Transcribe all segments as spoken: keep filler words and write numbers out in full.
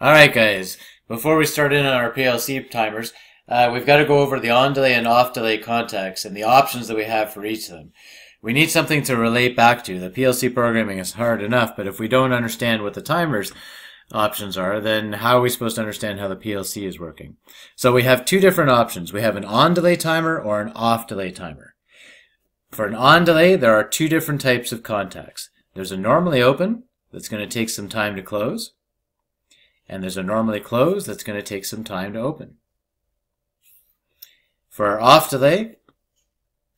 Alright guys, before we start in on our P L C timers, uh, we've got to go over the on delay and off delay contacts and the options that we have for each of them. We need something to relate back to. The P L C programming is hard enough, but if we don't understand what the timers options are, then how are we supposed to understand how the P L C is working? So we have two different options. We have an on delay timer or an off delay timer. For an on delay, there are two different types of contacts. There's a normally open that's going to take some time to close, and there's a normally closed that's going to take some time to open. For our off delay,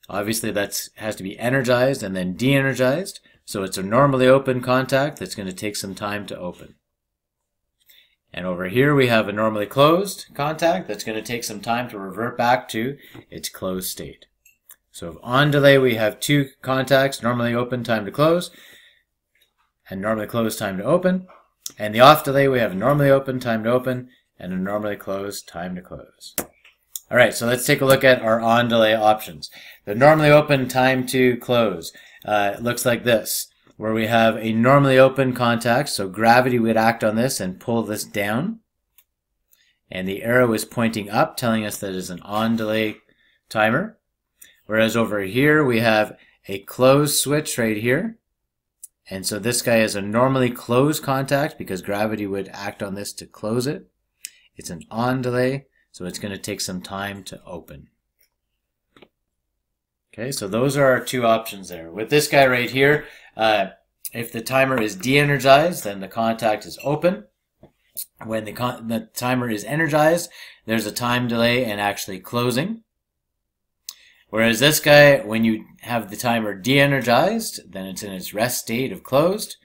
obviously that has to be energized and then de-energized, so it's a normally open contact that's going to take some time to open. And over here we have a normally closed contact that's going to take some time to revert back to its closed state. So on delay we have two contacts, normally open, time to close, and normally closed, time to open. And the off delay, we have a normally open, time to open, and a normally closed, time to close. Alright, so let's take a look at our on delay options. The normally open, time to close uh, looks like this, where we have a normally open contact, so gravity would act on this and pull this down. And the arrow is pointing up, telling us that it's an on delay timer. Whereas over here, we have a closed switch right here. And so this guy is a normally closed contact because gravity would act on this to close it. It's an on delay, so it's going to take some time to open. Okay, so those are our two options there. With this guy right here, uh, if the timer is de-energized, then the contact is open. When the, con the timer is energized, there's a time delay and actually closing. Whereas this guy, when you have the timer de-energized, then it's in its rest state of closed.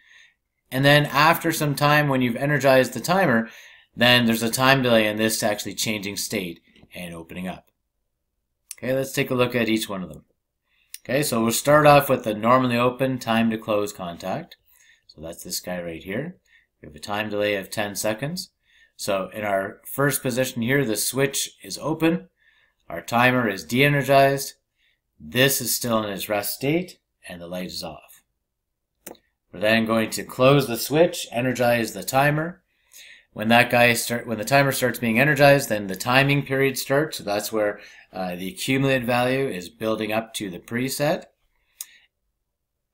And then after some time, when you've energized the timer, then there's a time delay in this actually changing state and opening up. Okay, let's take a look at each one of them. Okay, so we'll start off with the normally open, time to close contact. So that's this guy right here. We have a time delay of ten seconds. So in our first position here, the switch is open. Our timer is de-energized, this is still in its rest state, and the light is off. We're then going to close the switch, energize the timer. When that guy start, when the timer starts being energized, then the timing period starts, so that's where uh, the accumulated value is building up to the preset.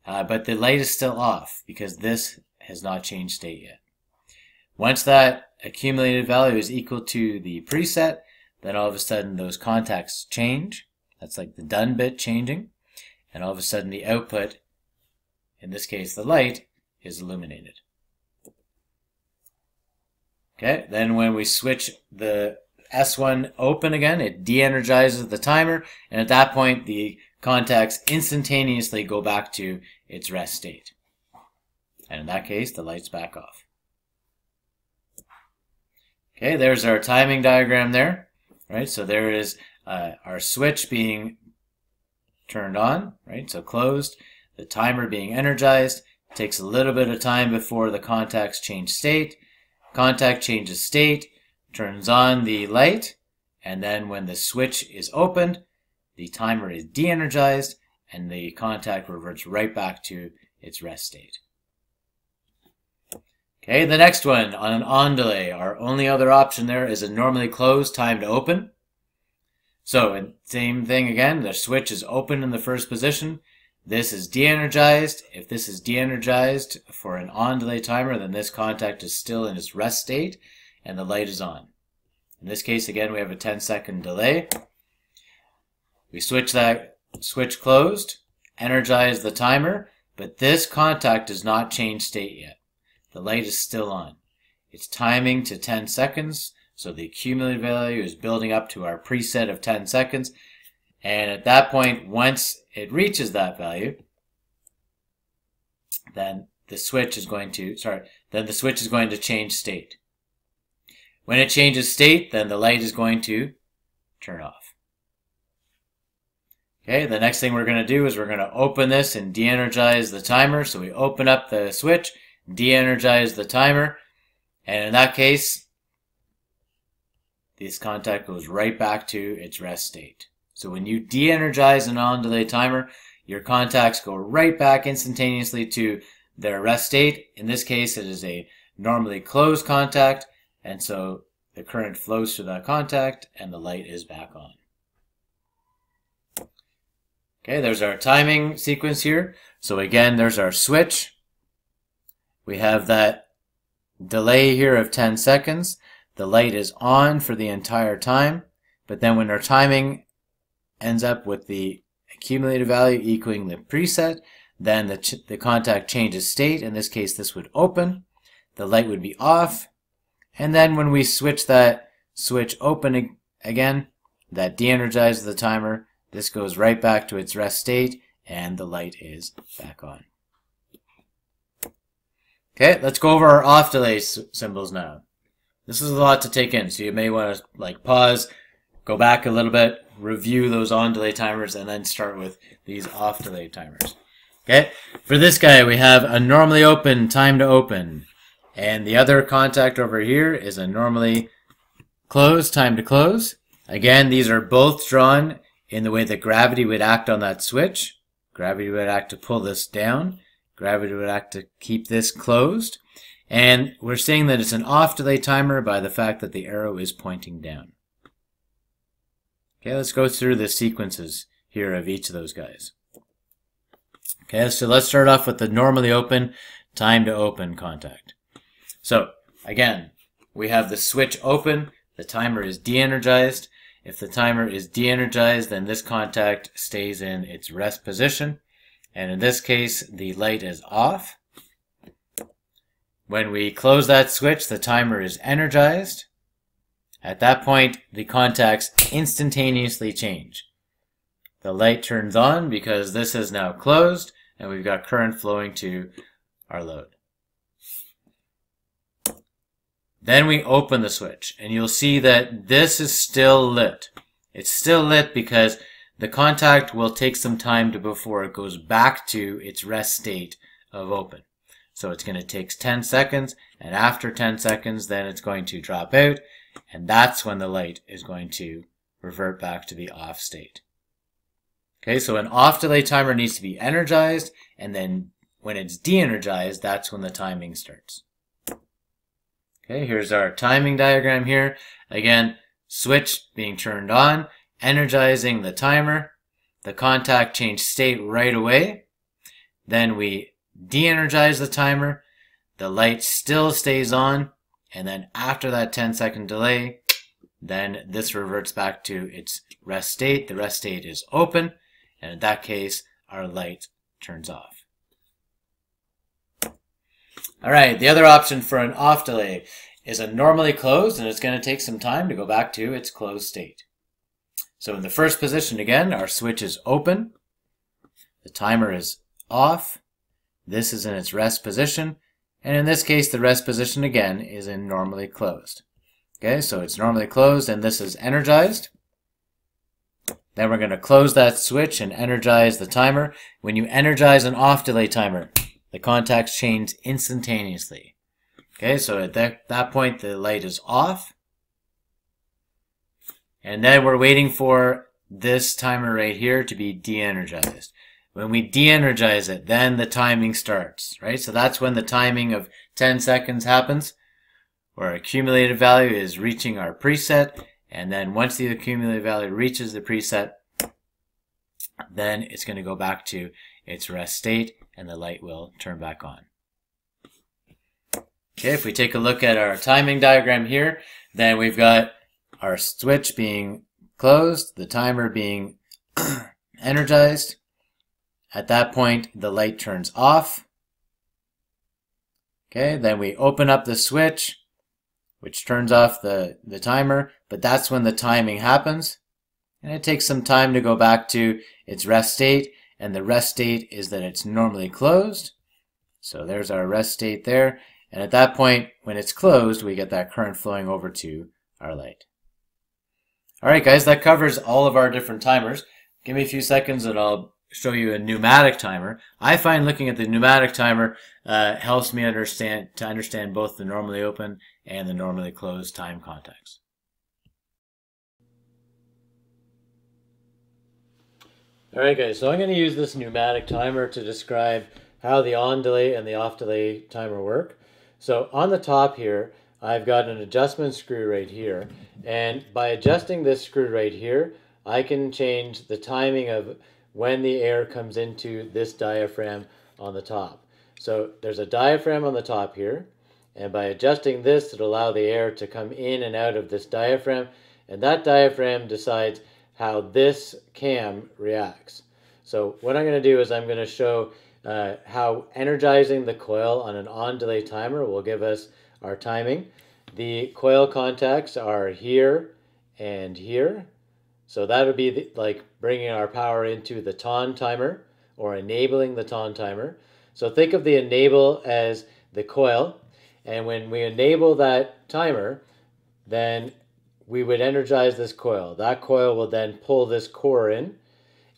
Uh, but the light is still off, because this has not changed state yet. Once that accumulated value is equal to the preset, then all of a sudden those contacts change. That's like the done bit changing. And all of a sudden the output, in this case the light, is illuminated. Okay, then when we switch the S one open again, it de-energizes the timer. And at that point the contacts instantaneously go back to its rest state. And in that case the light's back off. Okay, there's our timing diagram there. Right, so there is uh, our switch being turned on, right? So closed, the timer being energized, takes a little bit of time before the contacts change state. Contact changes state, turns on the light, and then when the switch is opened, the timer is de-energized, and the contact reverts right back to its rest state. Okay, the next one on an on delay. Our only other option there is a normally closed, time to open. So same thing again, the switch is open in the first position. This is de-energized. If this is de-energized for an on delay timer, then this contact is still in its rest state and the light is on. In this case again we have a ten second delay. We switch that switch closed, energize the timer, but this contact does not change state yet. The light is still on. It's timing to ten seconds, so the accumulated value is building up to our preset of ten seconds. And at that point, once it reaches that value, then the switch is going to, sorry, then the switch is going to change state. When it changes state, then the light is going to turn off. Okay, the next thing we're going to do is we're going to open this and de-energize the timer. So we open up the switch, de-energize the timer, and in that case this contact goes right back to its rest state. So when you de-energize an on delay timer, your contacts go right back instantaneously to their rest state. In this case it is a normally closed contact, And so the current flows through that contact and the light is back on. Okay, there's our timing sequence here. So again, there's our switch. We have that delay here of ten seconds. The light is on for the entire time, but then when our timing ends up with the accumulated value equaling the preset, then the, ch the contact changes state. In this case, this would open, the light would be off, and then when we switch that switch open ag again, that de-energizes the timer. This goes right back to its rest state, and the light is back on. Okay, let's go over our off delay symbols now. This is a lot to take in, so you may want to like pause, go back a little bit, review those on delay timers, and then start with these off delay timers. Okay, for this guy we have a normally open time to open, and the other contact over here is a normally closed time to close. Again, these are both drawn in the way that gravity would act on that switch. Gravity would act to pull this down. Gravity would act to keep this closed. And we're seeing that it's an off delay timer by the fact that the arrow is pointing down. Okay, let's go through the sequences here of each of those guys. Okay, so let's start off with the normally open time to open contact. So again, we have the switch open, the timer is de-energized. If the timer is de-energized, then this contact stays in its rest position. And in this case, the light is off. When we close that switch, the timer is energized. At that point, the contacts instantaneously change. The light turns on because this is now closed, and we've got current flowing to our load. Then we open the switch, and you'll see that this is still lit. It's still lit because the contact will take some time to before it goes back to its rest state of open. So it's going to take ten seconds, and after ten seconds, then it's going to drop out, and that's when the light is going to revert back to the off state. Okay, so an off delay timer needs to be energized, and then when it's de-energized, that's when the timing starts. Okay, here's our timing diagram here. Again, switch being turned on, energizing the timer, the contact changed state right away. Then we de-energize the timer, the light still stays on, and then after that ten second delay, then this reverts back to its rest state. The rest state is open, and in that case, our light turns off. All right, the other option for an off delay is a normally closed, and it's going to take some time to go back to its closed state. So in the first position, again, our switch is open, the timer is off, this is in its rest position, and in this case, the rest position, again, is in normally closed. Okay, so it's normally closed, and this is energized. Then we're going to close that switch and energize the timer. When you energize an off delay timer, the contacts change instantaneously. Okay, so at that, that point, the light is off. And then we're waiting for this timer right here to be de-energized. When we de-energize it, then the timing starts, right? So that's when the timing of ten seconds happens, where accumulated value is reaching our preset. And then once the accumulated value reaches the preset, then it's going to go back to its rest state, and the light will turn back on. Okay, if we take a look at our timing diagram here, then we've got our switch being closed, the timer being energized. At that point, the light turns off. Okay, then we open up the switch, which turns off the, the timer, but that's when the timing happens. And it takes some time to go back to its rest state, and the rest state is that it's normally closed. So there's our rest state there. And at that point, when it's closed, we get that current flowing over to our light. All right, guys, that covers all of our different timers. Give me a few seconds and I'll show you a pneumatic timer. I find looking at the pneumatic timer uh, helps me understand to understand both the normally open and the normally closed time contacts. All right, guys, so I'm going to use this pneumatic timer to describe how the on delay and the off delay timer work. So on the top here, I've got an adjustment screw right here, and by adjusting this screw right here, I can change the timing of when the air comes into this diaphragm on the top. So there's a diaphragm on the top here, and by adjusting this, it'll allow the air to come in and out of this diaphragm, and that diaphragm decides how this cam reacts. So what I'm going to do is I'm going to show uh, how energizing the coil on an on-delay timer will give us our timing. The coil contacts are here and here. So that would be the, like bringing our power into the T O N timer or enabling the T O N timer. So think of the enable as the coil. And when we enable that timer, then we would energize this coil. That coil will then pull this core in.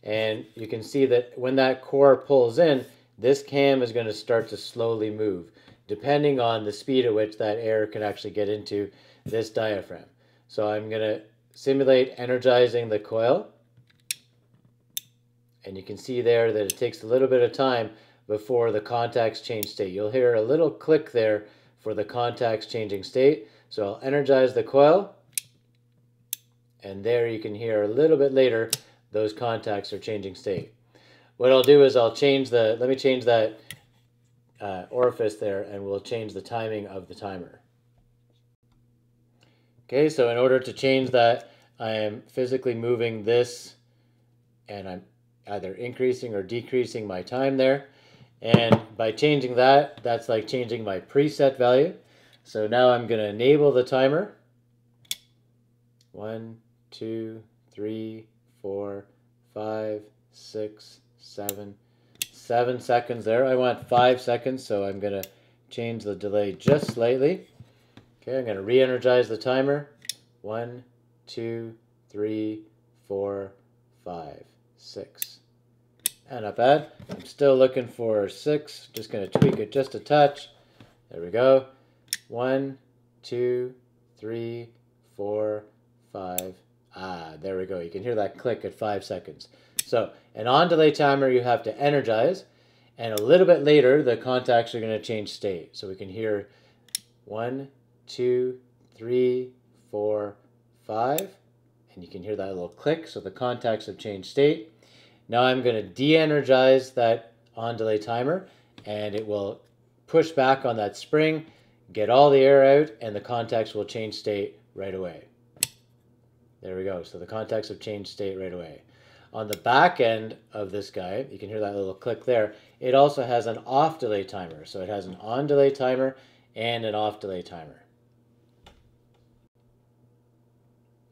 And you can see that when that core pulls in, this cam is going to start to slowly move, depending on the speed at which that air can actually get into this diaphragm. So I'm going to simulate energizing the coil. And you can see there that it takes a little bit of time before the contacts change state. You'll hear a little click there for the contacts changing state. So I'll energize the coil. And there you can hear a little bit later those contacts are changing state. What I'll do is I'll change the, let me change that uh, orifice there, and we'll change the timing of the timer. Okay, so in order to change that, I am physically moving this, and I'm either increasing or decreasing my time there. And by changing that, that's like changing my preset value. So now I'm going to enable the timer. One, two, three, four, five, six, seven, seven seconds there. I want five seconds, so I'm going to change the delay just slightly. Okay, I'm going to re-energize the timer. One, two, three, four, five, six. And not bad. I'm still looking for six. Just going to tweak it just a touch. There we go. One, two, three, four, five. Ah, there we go. You can hear that click at five seconds. So an on-delay timer, you have to energize, and a little bit later, the contacts are going to change state. So we can hear one, two, three, four, five, and you can hear that little click. So the contacts have changed state. Now I'm going to de-energize that on-delay timer, and it will push back on that spring, get all the air out, and the contacts will change state right away. There we go. So the contacts have changed state right away. On the back end of this guy, you can hear that little click there. It also has an off delay timer. So it has an on delay timer and an off delay timer.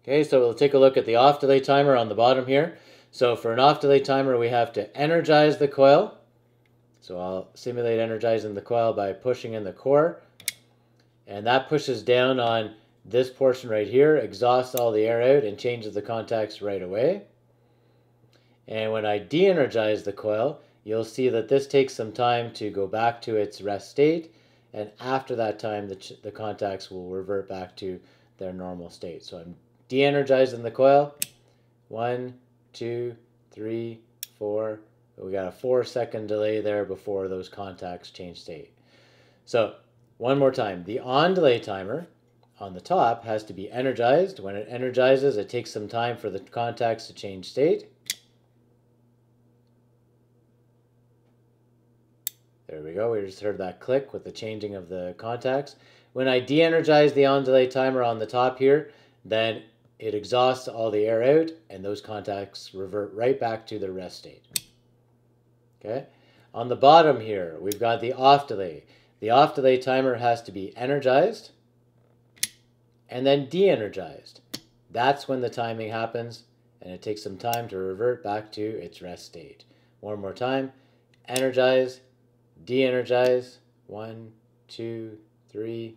Okay, so we'll take a look at the off delay timer on the bottom here. So for an off delay timer, we have to energize the coil. So I'll simulate energizing the coil by pushing in the core. And that pushes down on this portion right here, exhausts all the air out, and changes the contacts right away. And when I de-energize the coil, you'll see that this takes some time to go back to its rest state, and after that time the, the contacts will revert back to their normal state. So I'm de-energizing the coil. One, two, three, four. We got a four second delay there before those contacts change state. So one more time, the on-delay timer on the top has to be energized. When it energizes, it takes some time for the contacts to change state. There we go, we just heard that click with the changing of the contacts. When I de-energize the on-delay timer on the top here, then it exhausts all the air out, and those contacts revert right back to their rest state. Okay, on the bottom here, we've got the off delay. The off delay timer has to be energized and then de-energized. That's when the timing happens, and it takes some time to revert back to its rest state. One more time, energize, de-energize, one, two, three,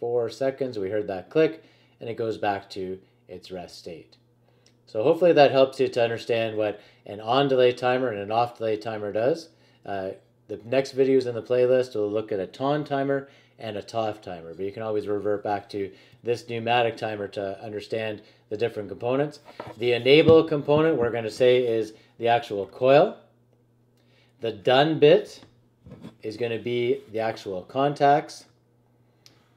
four seconds. We heard that click, and it goes back to its rest state. So hopefully that helps you to understand what an on-delay timer and an off-delay timer does. Uh, the next videos in the playlist will look at a T O N timer and a T O F timer, but you can always revert back to this pneumatic timer to understand the different components. The enable component, we're going to say, is the actual coil. The done bit is going to be the actual contacts,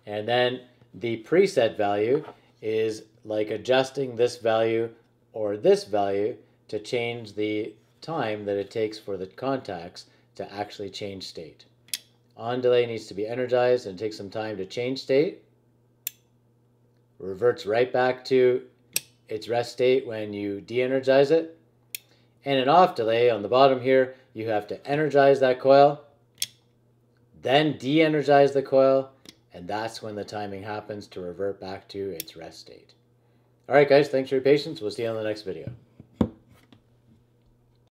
And then the preset value is like adjusting this value or this value to change the time that it takes for the contacts to actually change state. On delay needs to be energized and take some time to change state. Reverts right back to its rest state when you de-energize it. And an off delay on the bottom here, you have to energize that coil, then de-energize the coil, and that's when the timing happens to revert back to its rest state. Alright guys, thanks for your patience. We'll see you on the next video.